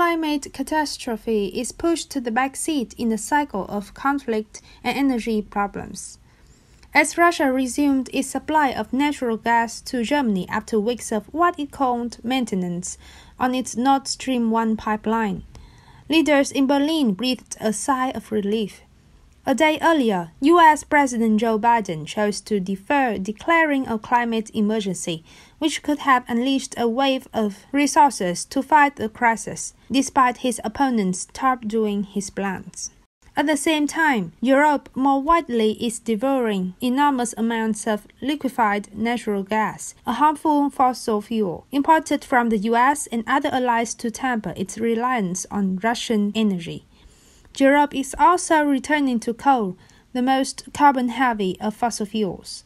climate catastrophe is pushed to the backseat in the cycle of conflict and energy problems. As Russia resumed its supply of natural gas to Germany after weeks of what it called maintenance on its Nord Stream 1 pipeline, leaders in Berlin breathed a sigh of relief. A day earlier, U.S. President Joe Biden chose to defer declaring a climate emergency, which could have unleashed a wave of resources to fight the crisis, despite his opponents torpedoing his plans. At the same time, Europe more widely is devouring enormous amounts of liquefied natural gas, a harmful fossil fuel, imported from the US and other allies to temper its reliance on Russian energy. Europe is also returning to coal, the most carbon-heavy of fossil fuels.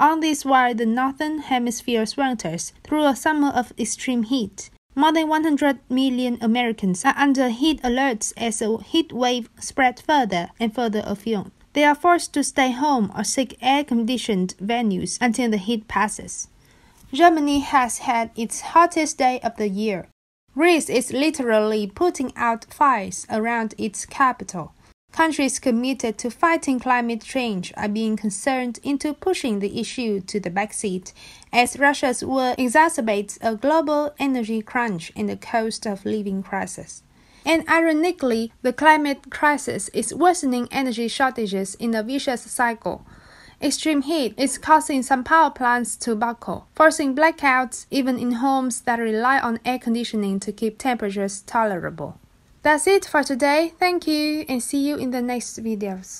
On this wide, the Northern Hemisphere's winters through a summer of extreme heat. More than 100 million Americans are under heat alerts as a heat wave spread further and further afield. They are forced to stay home or seek air-conditioned venues until the heat passes. Germany has had its hottest day of the year. Greece is literally putting out fires around its capital. Countries committed to fighting climate change are being concerned into pushing the issue to the backseat, as Russia's war exacerbates a global energy crunch and the cost of living crisis. And ironically, the climate crisis is worsening energy shortages in a vicious cycle. Extreme heat is causing some power plants to buckle, forcing blackouts even in homes that rely on air conditioning to keep temperatures tolerable. That's it for today. Thank you and see you in the next videos.